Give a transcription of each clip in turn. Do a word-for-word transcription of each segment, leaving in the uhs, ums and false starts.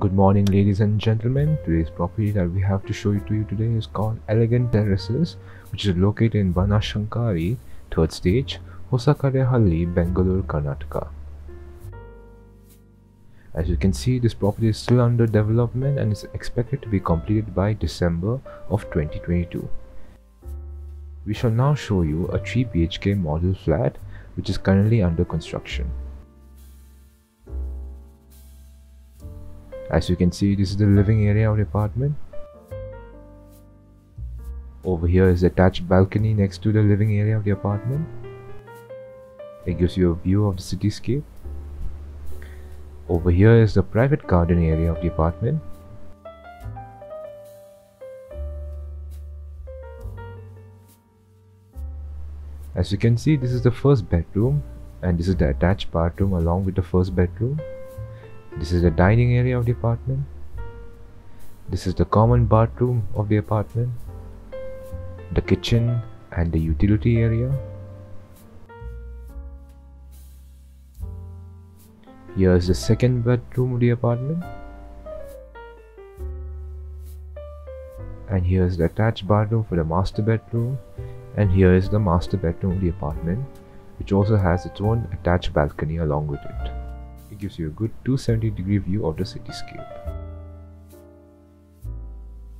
Good morning, ladies and gentlemen. Today's property that we have to show you to you today is called Elegant Terraces, which is located in Banashankari, third stage, Hosakare Halli, Bangalore, Karnataka. As you can see, this property is still under development and is expected to be completed by December of twenty twenty-two. We shall now show you a three B H K model flat which is currently under construction. As you can see, this is the living area of the apartment. Over here is the attached balcony next to the living area of the apartment. It gives you a view of the cityscape. Over here is the private garden area of the apartment. As you can see, this is the first bedroom, and this is the attached bathroom along with the first bedroom. This is the dining area of the apartment. This is the common bathroom of the apartment, the kitchen and the utility area. Here is the second bedroom of the apartment. And here is the attached bathroom for the master bedroom. And here is the master bedroom of the apartment, which also has its own attached balcony along with it. It gives you a good two hundred seventy degree view of the cityscape.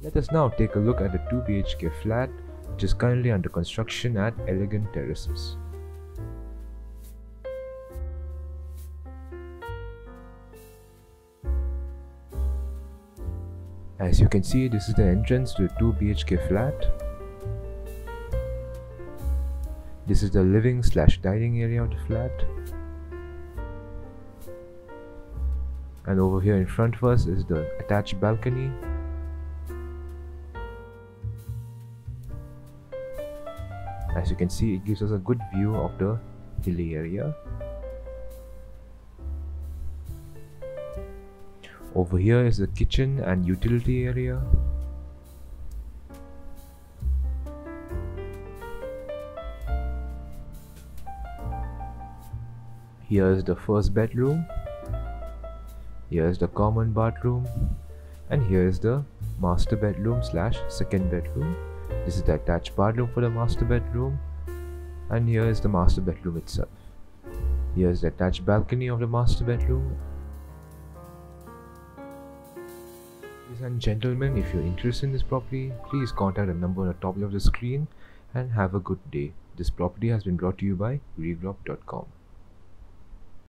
Let us now take a look at the two B H K flat which is currently under construction at Elegant Terraces. As you can see, this is the entrance to the two B H K flat. This is the living slash dining area of the flat. And over here in front of us is the attached balcony. As you can see, it gives us a good view of the hilly area. Over here is the kitchen and utility area. Here is the first bedroom. Here is the common bathroom, and here is the master bedroom slash second bedroom. This is the attached bathroom for the master bedroom, and here is the master bedroom itself. Here is the attached balcony of the master bedroom. Ladies and gentlemen, if you're interested in this property, please contact the number on the top of the screen and have a good day. This property has been brought to you by Regrob dot com.